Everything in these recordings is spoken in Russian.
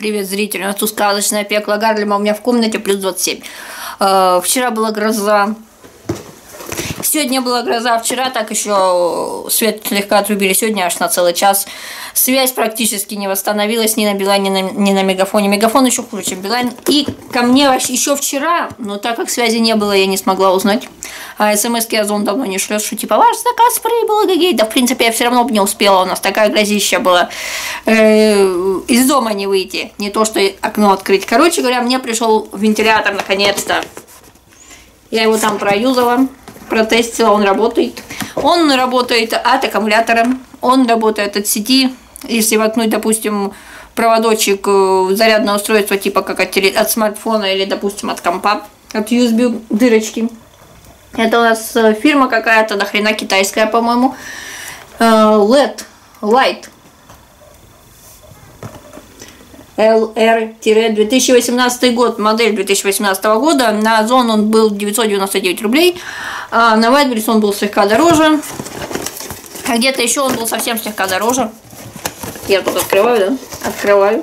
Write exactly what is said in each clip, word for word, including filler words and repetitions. Привет, зрители. У нас тут сказочная пекла Гарлема. У меня в комнате плюс двадцать семь. Э, вчера была гроза. Сегодня была гроза. Вчера так еще свет слегка отрубили. Сегодня аж на целый час. Связь практически не восстановилась ни на Билайне, ни на, ни на Мегафоне. Мегафон еще хуже, чем Билайн. И ко мне еще вчера, но так как связи не было, я не смогла узнать. А смс-ки Озон давно не шлет, что типа ваш заказ прибыл, гагей. Да, в принципе, я все равно бы не успела. У нас такая грозища была. Из дома не выйти. Не то, что окно открыть. Короче говоря, мне пришел вентилятор наконец-то. Я его там проюзала. Протестила, он работает. Он работает от аккумулятора, он работает от сети. Если воткнуть, допустим, проводочек в зарядное устройство, типа как от, теле... от смартфона или, допустим, от компа, от ю эс би дырочки. Это у нас фирма какая-то, дохрена китайская, по-моему. лед, Light. эл эр две тысячи восемнадцатый год, модель две тысячи восемнадцатого года. На Озон он был девятьсот девяносто девять рублей, а на Wildberries он был слегка дороже, а где-то еще он был совсем слегка дороже. Я тут открываю, да? Открываю.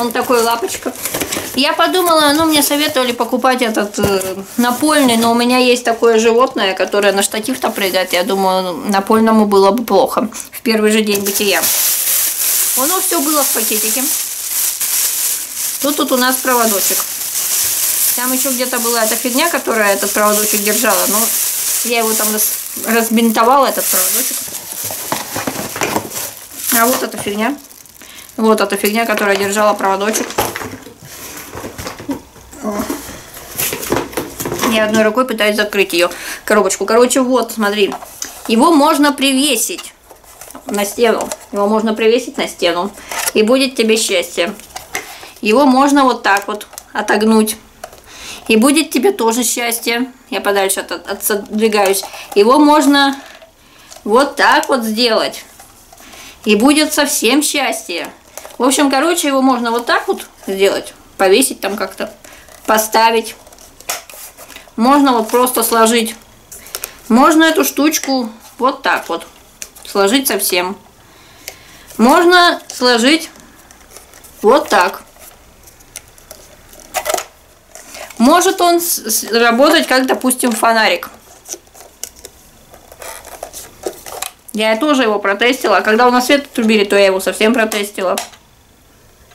Он такой, лапочка. Я подумала, ну, мне советовали покупать этот э, напольный, но у меня есть такое животное, которое на штатив-то прыгает. Я думаю, напольному было бы плохо в первый же день бытия. Оно все было в пакетике. Тут, тут у нас проводочек. Там еще где-то была эта фигня, которая этот проводочек держала. Но я его там раз, разбинтовала, этот проводочек. А вот эта фигня. Вот эта фигня, которая держала проводочек. Я одной рукой пытаюсь закрыть ее коробочку. Короче, вот, смотри. Его можно привесить на стену. Его можно привесить на стену. И будет тебе счастье. Его можно вот так вот отогнуть. И будет тебе тоже счастье. Я подальше от, от, отодвигаюсь. Его можно вот так вот сделать. И будет совсем счастье. В общем, короче, его можно вот так вот сделать. Повесить там как-то. Поставить. Можно вот просто сложить. Можно эту штучку вот так вот сложить совсем. Можно сложить вот так. Может он работать как, допустим, фонарик. Я тоже его протестила. Когда у нас свет отрубили, то я его совсем протестила.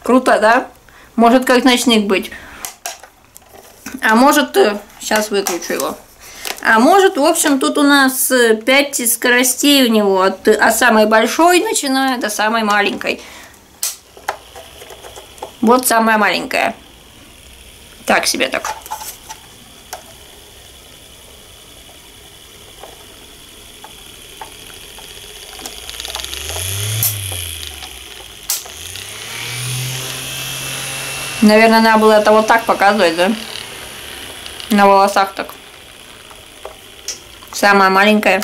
Круто, да? Может как ночник быть. А может... Сейчас выключу его. А может, в общем, тут у нас пять скоростей у него, от, от самой большой начиная до самой маленькой. Вот самая маленькая. Так себе так. Наверное, надо было это вот так показывать, да? На волосах так. Самая маленькая.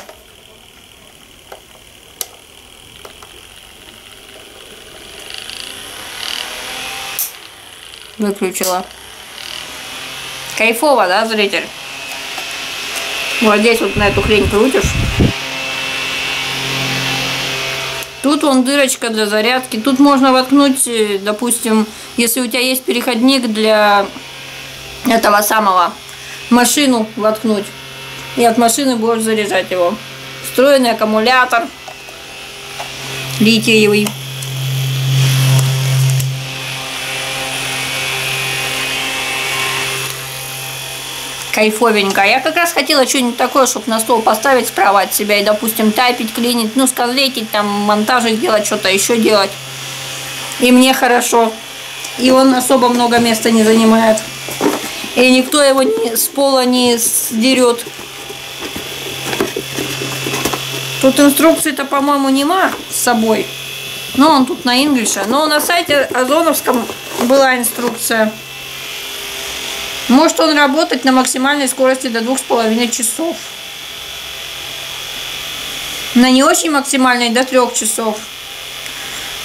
Выключила. Кайфово, да, зритель? Вот здесь вот на эту хрень крутишь. Тут вон дырочка для зарядки. Тут можно воткнуть, допустим, если у тебя есть переходник для этого самого, машину воткнуть. И от машины будешь заряжать его. Встроенный аккумулятор. Литиевый. Кайфовенько. Я как раз хотела что-нибудь такое, чтобы на стол поставить справа от себя. И, допустим, тайпить, клинить, ну, скарлетить, там, монтажи делать, что-то еще делать. И мне хорошо. И он особо много места не занимает. И никто его не, с пола не сдерет. Тут инструкции-то, по-моему, нема с собой. Но он тут на инглише. Но на сайте озоновском была инструкция. Может он работать на максимальной скорости до двух с половиной часов. На не очень максимальной до трех часов.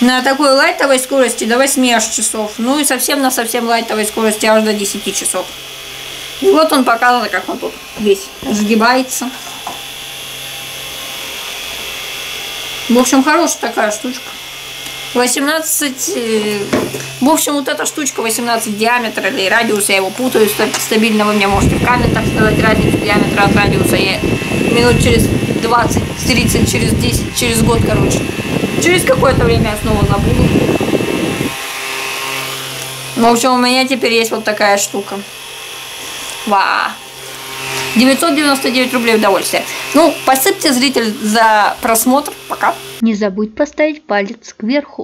На такой лайтовой скорости до восьми аж часов. Ну и совсем на совсем лайтовой скорости аж до десяти часов. И вот он показывал, как он тут весь сгибается. В общем, хорошая такая штучка. восемнадцать, в общем, вот эта штучка восемнадцать диаметра или радиус, я его путаю, стабильно вы мне можете в комментах сказать разницу диаметра от радиуса, я минут через двадцать, тридцать, через десять, через год, короче, через какое-то время я снова забуду. В общем, у меня теперь есть вот такая штука. Ва! девятьсот девяносто девять рублей удовольствие. Ну, посыпьте, зритель, за просмотр. Пока. Не забудь поставить палец кверху.